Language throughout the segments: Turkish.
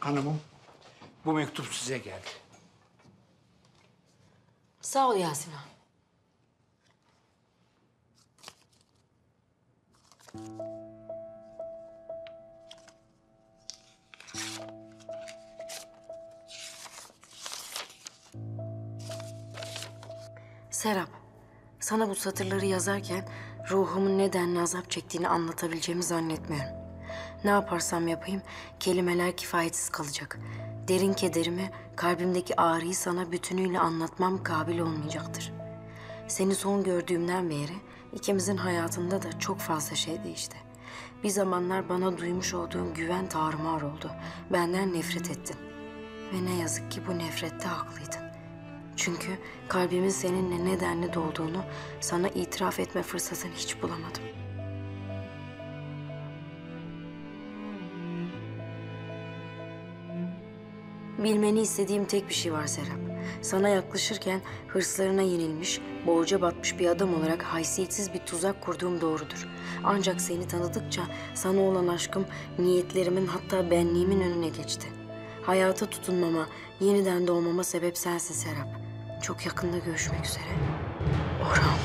Hanımım, bu mektup size geldi. Sağ ol Yasina. Serap, sana bu satırları yazarken ruhumun nedenli azap çektiğini anlatabileceğimi zannetmiyorum. Ne yaparsam yapayım kelimeler kifayetsiz kalacak. Derin kederimi, kalbimdeki ağrıyı sana bütünüyle anlatmam kabil olmayacaktır. Seni son gördüğümden beri ikimizin hayatında da çok fazla şey değişti. Bir zamanlar bana duymuş olduğun güven tarumar oldu. Benden nefret ettin. Ve ne yazık ki bu nefrette haklıydın. Çünkü kalbimin seninle nedenli dolduğunu sana itiraf etme fırsatını hiç bulamadım. Bilmeni istediğim tek bir şey var Serap. Sana yaklaşırken hırslarına yenilmiş, borca batmış bir adam olarak haysiyetsiz bir tuzak kurduğum doğrudur. Ancak seni tanıdıkça sana olan aşkım niyetlerimin hatta benliğimin önüne geçti. Hayata tutunmama, yeniden doğmama sebep sensin Serap. Çok yakında görüşmek üzere. Orhan.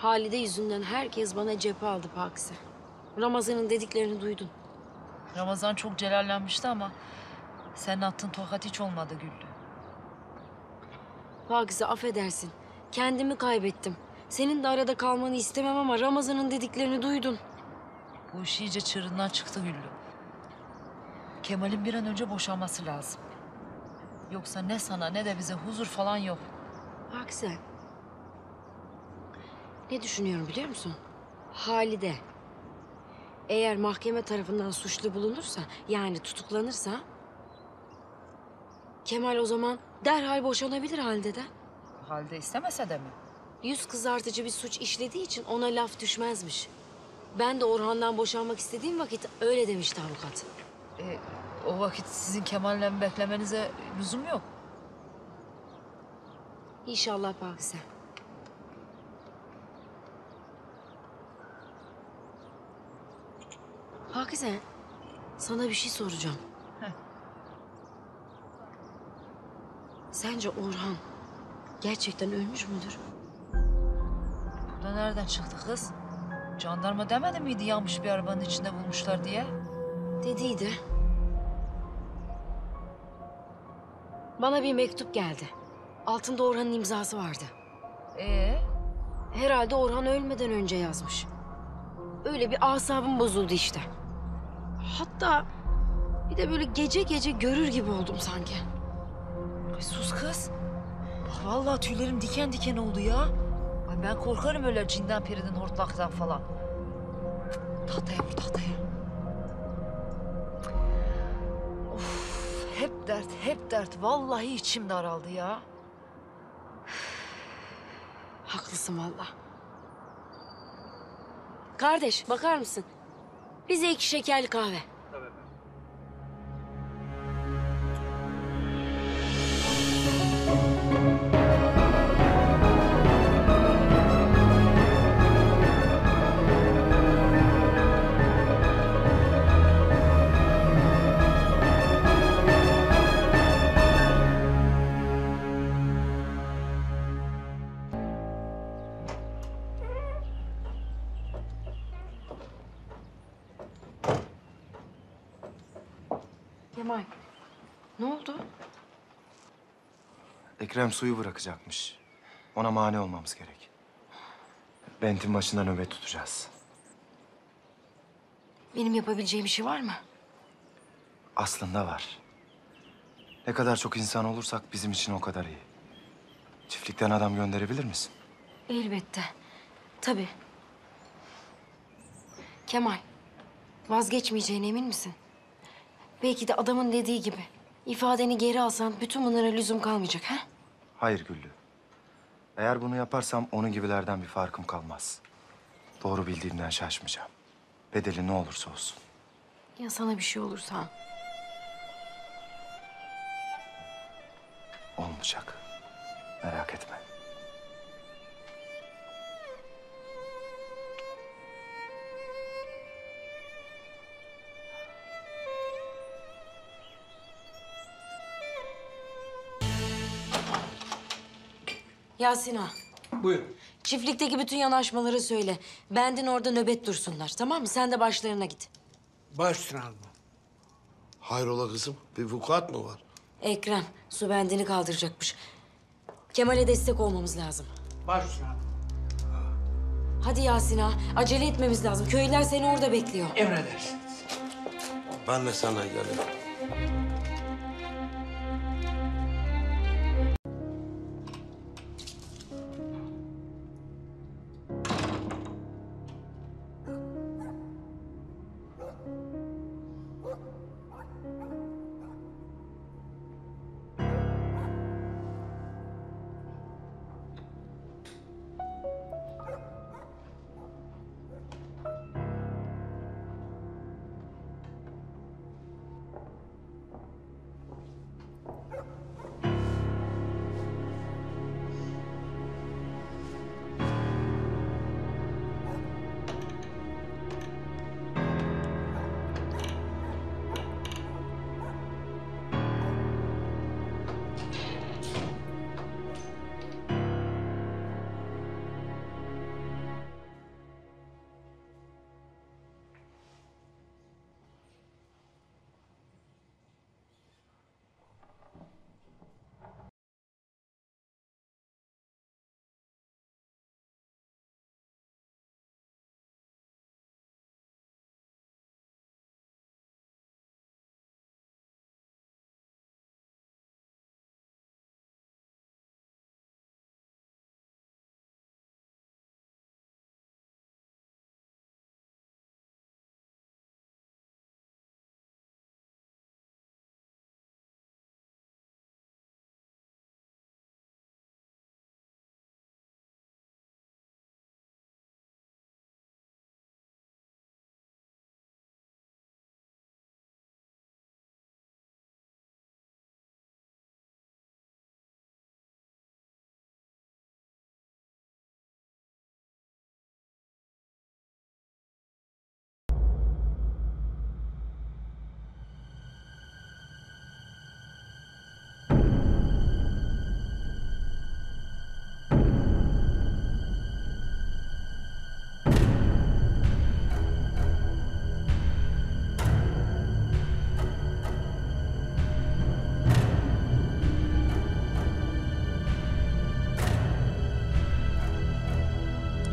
Halide yüzünden herkes bana cephe aldı Pakize. Ramazan'ın dediklerini duydun. Ramazan çok celallenmişti ama senin attığın tokat hiç olmadı Güllü. Pakize affedersin. Kendimi kaybettim. Senin de arada kalmanı istemem ama Ramazan'ın dediklerini duydun. Bu iş iyice çığırından çıktı Güllü. Kemal'in bir an önce boşanması lazım. Yoksa ne sana ne de bize huzur falan yok. Pakize. Ne düşünüyorum biliyor musun? Halide, eğer mahkeme tarafından suçlu bulunursa, yani tutuklanırsa... Kemal o zaman derhal boşanabilir Halide'den. Halide istemese de mi? Yüz kızartıcı bir suç işlediği için ona laf düşmezmiş. Ben de Orhan'dan boşanmak istediğim vakit öyle demişti avukat. O vakit sizin Kemal'le beklemenize lüzum yok. İnşallah Pakize. Pakize, sana bir şey soracağım. Heh. Sence Orhan gerçekten ölmüş müdür? Bu da nereden çıktı kız? Jandarma demedi miydi yanmış bir arabanın içinde bulmuşlar diye? Dediydi. Bana bir mektup geldi. Altında Orhan'ın imzası vardı. Herhalde Orhan ölmeden önce yazmış. Öyle bir asabım bozuldu işte. Hatta bir de böyle gece gece görür gibi oldum sanki. Ay sus kız. Vallahi tüylerim diken diken oldu ya. Ay ben korkarım öyle cinden periden hortlaktan falan. Tahtaya vur tahtaya. Of hep dert hep dert. Vallahi içim daraldı ya. Haklısın vallahi. Kardeş bakar mısın? Bize 2 şekerli kahve. Tabii efendim. Kemal, ne oldu? Ekrem suyu bırakacakmış. Ona mani olmamız gerek. Bendin başından nöbet tutacağız. Benim yapabileceğim bir şey var mı? Aslında var. Ne kadar çok insan olursak bizim için o kadar iyi. Çiftlikten adam gönderebilir misin? Elbette. Tabii. Kemal, vazgeçmeyeceğine emin misin? Belki de adamın dediği gibi ifadeni geri alsan bütün bunlara lüzum kalmayacak, ha? Hayır Güllü. Eğer bunu yaparsam onun gibilerden bir farkım kalmaz. Doğru bildiğimden şaşmayacağım. Bedeli ne olursa olsun. Ya sana bir şey olursa? Olmayacak. Merak etme. Yasina. Buyurun. Çiftlikteki bütün yanaşmaları söyle. Bendin orada nöbet dursunlar, tamam mı? Sen de başlarına git. Baş üstüne alma. Hayrola kızım? Bir vukuat mı var? Ekrem, su Bendin'i kaldıracakmış. Kemal'e destek olmamız lazım. Baş üstüne alma. Hadi Yasina, acele etmemiz lazım. Köylüler seni orada bekliyor. Emredersiniz. Ben de sana gelirim.